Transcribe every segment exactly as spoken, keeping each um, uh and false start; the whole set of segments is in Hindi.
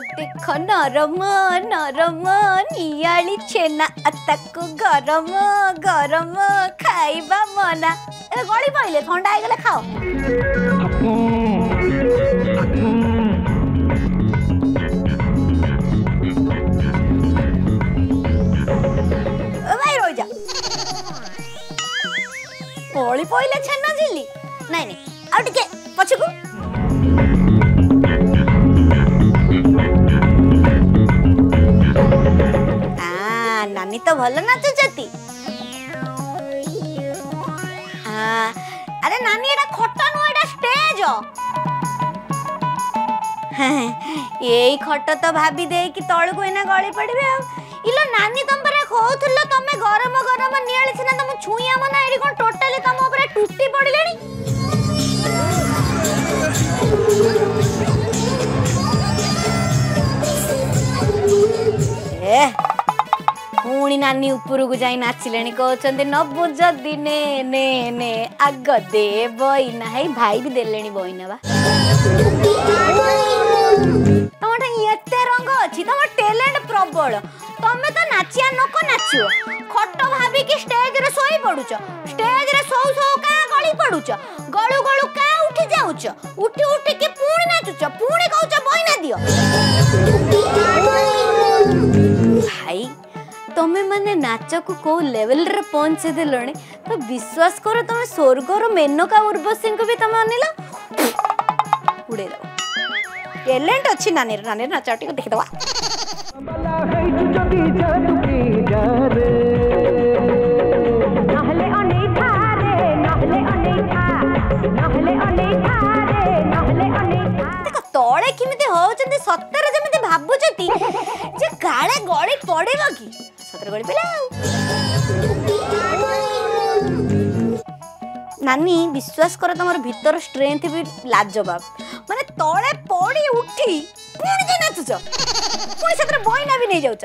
देखो नरम नरम नियाली छेना अतकु गरम गरम खाइबा मना ए गड़ी पहिले ठंडा आइ गेले खाओ भाई रोई जा गड़ी पहिले छेना जिली नहीं नहीं आ टिके पछकु नानी तो भल नाचुचती। अरे नानी एटा खट नो एटा स्टेज यही खट तो भाभी दे कि तलू एना गली पड़े इलो नानी तुम पर खोल तुम गरम गरम नियाली सीना तुम छुईया मना ये कौन टोटाली तुम उपर टूटी पड़े पुणी नानी ऊपर को जाई नाचिले कहते न बुझ दिने ने ने आग दे बईना है भाई भी देले बईना बा तुम ये रंग अच्छी तुम टैलेंट प्रबल तुम्हें तो नाचिया नक नाचो खट भाभी कि स्टेज रे सोई पड़ुच स्टेज रे सो सो का गली पड़ुच गलू गलू का उठी जाऊच उठी उठी के पुणी नाचुच पुणी कहउच बईना दियो भाई तमें मैंने नाच को कौ लेवल रे पहुंचे देलणे तो विश्वास करो तुम स्वर्गर मेनका उर्वशी को भी तुम अनिल उड़ेल टैलेंट अच्छी नानी नानी नाच टी देख दवा नहले अनै था रे नहले अनै था नहले अनै था रे नहले अनै था देखो तळे किमिते होउचंती सत्तर जेमिते भाबुचती जे काळे गळी पड़ेबो की नानी विश्वास कर तुम भीतर स्ट्रेंथ भी लाजवाब माने तले पड़ी उठी पुणी नाचुच पुणी से बईना भी नहीं जाऊच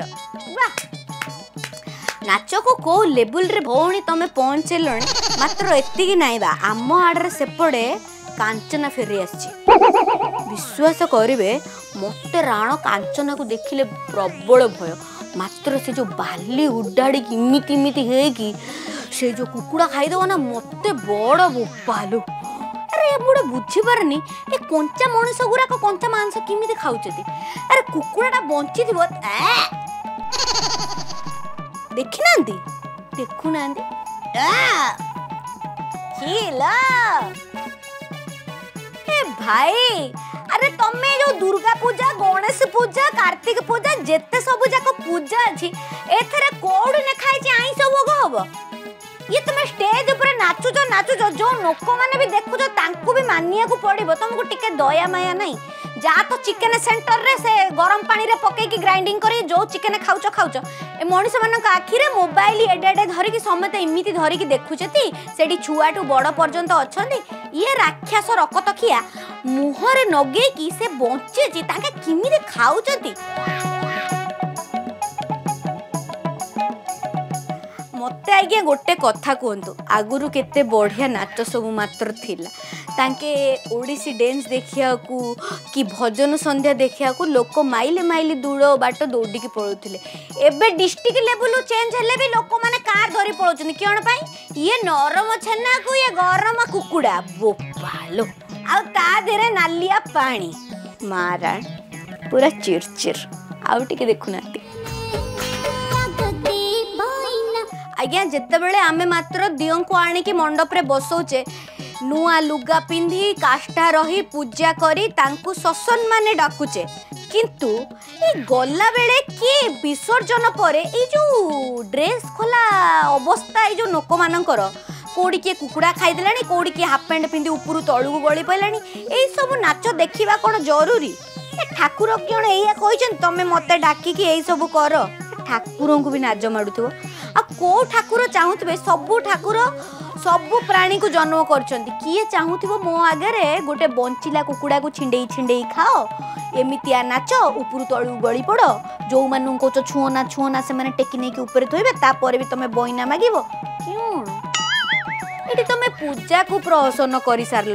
नाच को कौ लेवल रे भौणी तुम पहुँचल मात्र एति नाई बा आम आड़े सेपड़े कांचना फेरी आसी विश्वास करेंगे मत राण कांचना को देखिले प्रबल भय मात्र से जो बाली उड़ाड़ी इमिति इमिति है कि से जो कुकुड़ा खाईदेव ना मत बड़ बोपालु अरे बुढ़े बुझी पारनी ए कंचा मनुष्य गुराक कंचा मांस किमिति खाऊचती अरे कुकुड़ाटा बंची थी देखी ना देखु ना भाई अरे तमे जो दुर्गा पूजा गणेश पूजा कार्तिक पूजा जेते सब जाको पूजा अछि एथरे कोड ने खाइ छी आइ सब ओगो हबो ये तमे स्टेज ऊपर नाचु जो नाचु जो जो लोको माने भी देखु जो तांको भी मानिया को पड़िबो तुमको टिके दया माया नहीं जा तो चिकन सेंटर रे से गरम पानी रे पके की ग्राइंडिंग करी जो चिकन खाउचो खाउचो ए मनुष्य मानक आखी रे मोबाइल एडे एडे धरि की समते इमिति धरि की देखुचेती सेडी छुवा टू बड़ पर्यंत अछंती ये राक्षस रकतखिया मुहरे नगे की से बंचे जी ताके किमिरे खाउचंती मत आगे गोटे कथा कहतु आगुरी केते बढ़िया नाच सब मात्र थिला तांके ओडिसी डांस देखिया को कि भजन संध्या देखिया को लोक माइले माइले दूर बाट दौड़ी की पड़ुथिले एबे डिस्ट्रिक्ट लेवल चेंज हेले भी लोक माने कार धरी पड़ोचन किण पाई ये नरम छेना को ये गरम कुकुड़ा बोपालो आ ता देरे नालिया पानी मारा पूरा चिरचिर आउ टिके देखुनाती आज्ञा जिते बेले आमे मात्र दियों को आने की मंडप रे बसौचे नुआ लुगा पिंधि काष्ठा रही पूजा करी तांकु ससन माने डाकुचे किंतु ये गल्ला बेले किए विसर्जन पर ये जो ड्रेस खोला अवस्था ये जो लोक मानकर कोड़ी के कुकुड़ा खाईदेलानी कोड़ी के हाफ पैंट पिंधि ऊपर तलू गली पैलानी ये सब नाच देखा कौन जरूरी ठाकुर कौन या कहते तुम्हें मत डाकिक ये सब कर ठाकुरों को भी नाच माड़ू आ को ठाकुर चाहूबे सबू ठाकुर सबू प्राणी को जन्म करछंती किए चाहूबो मो आगे गोटे बंचिला कुकुड़ा को छिंडे छिंडे खाओ एमितिया नाच ऊपर तलू गली पड़ जो मान कौ छुओ ना छुओ ना से टेकी नहीं ऊपर थोबे तापर भी तुम बईना मागिब क्यों एटी तुम पूजा को प्रहसन कर सारे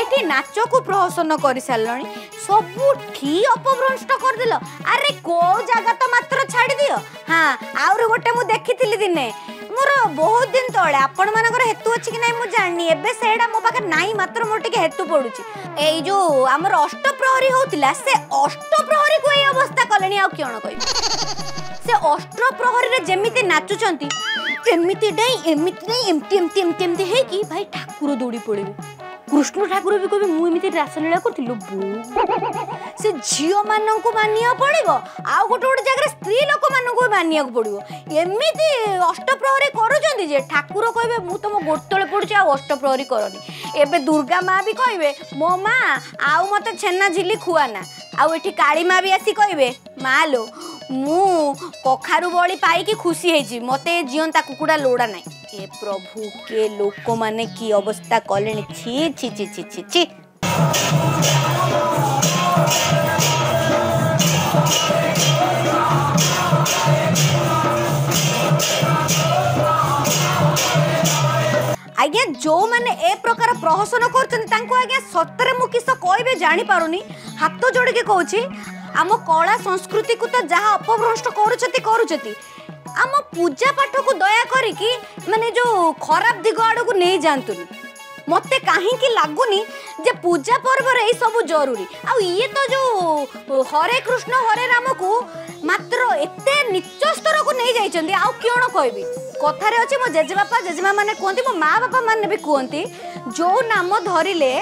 एटी नाच को प्रहसन कर सारे सबुठी अपभ्रंष्ट करदेल। अरे को जगह तो मात्र छाड़ दियो। हाँ आउरी गोटे मु देखी दिने मोर बहुत दिन तले आपण मानकर हेतु अच्छी कि नहीं जानी एबे सेड़ा मो पाखे नाई मात्र मोर टिके हेतु पड़ुची। एई जो आमर अष्ट प्रहरी होतिला से अष्ट प्रहरी को एई अवस्था कलेनी आ कियण कहि से अष्ट प्रहरी रे जेमिति नाचु चंती एमिति डई एमिति नहीं एमटी एमटी एमटी एमटी हे कि भाई ठाकुर दौड़ी पड़िबो कृष्ण ठाकुर भी कहि मु एमिति रासलीला करतिलो से झियो मानन को मानिया पड़िबो आ गोटे गोटे जगह स्त्री लोक मानन को मानिया पड़िबो एमिति अष्ट प्रहरी करू जंदी जे ठाकुर कहबे मु तुम गोटले पड़ुछ आ अष्ट प्रहरी करनी। एबे दुर्गा मां भी कहबे मो मां आउ मते छेना झिली खुआना आउ एठी काली मां भी आसी कहबे मां लो मु कखारु बळी पाई की खुशी हेजी मते जियंता कुकुडा लोडा नाइ। ए प्रभु के लोक माने की अवस्था कलेनी छी छी छी छी छी। आज्ञा जो माने ए प्रकार प्रहसन करछन तांको आज्ञा सतरे मु किस कहबे जानि पारुनी हाथ जोड़ी के कहूची आम कला संस्कृति को तो जहाँ अपभ्रष्ट करुछति करुछति आम पूजा पाठ को दया करिकी माने जो खराब दिग आड़ को नहीं जानतुनी मते कहीं लगुनि जे पूजा पर्व ये सब जरूरी आ ये तो जो हरे कृष्ण हरे राम को मात्र एते नीच स्तर को नहीं जाइछंदी आ किण कहबी कथार अच्छे मो जेजेबापा जेजेमा मैंने कहते मो माँ बापा मैंने भी कहते जो नाम धरले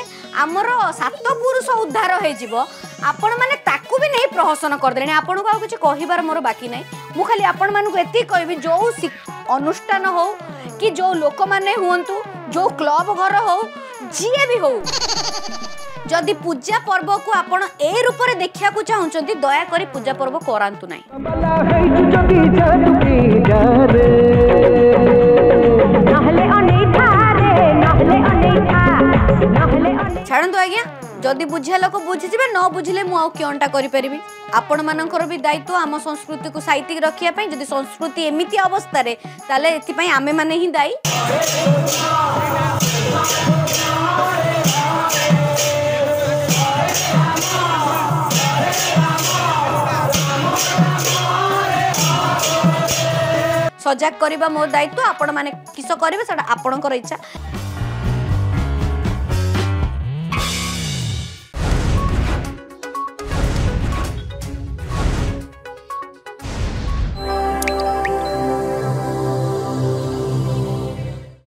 आमर सात पुरुष उद्धार हो आपण मैंने भी नहीं प्रहसन करदे आपण को आज कहार मोर बाकी ना मु खाली आपण मानक एति कहबी जो अनुष्ठान हो कि जो लोक मैंने हूँ जो क्लब घर हो जी भी हो जदि पूजा पर्व को आपण ए रूप रे देखिया को चाहउचंती दया करी पूजा पर्व करांतु नै। छाड़ू आज्ञा जदि बुझा लोक बुझीजे न बुझे मु किणटा करी आपण मानकर भी दायित्व आम संस्कृति को साहित्यिक रखापी जदि संस्कृति एमती अवस्था ताले एथि आमे माने ही दायी। सजाग करने मोर दायित्व आपण माने किस करेंगे आपणकर इच्छा।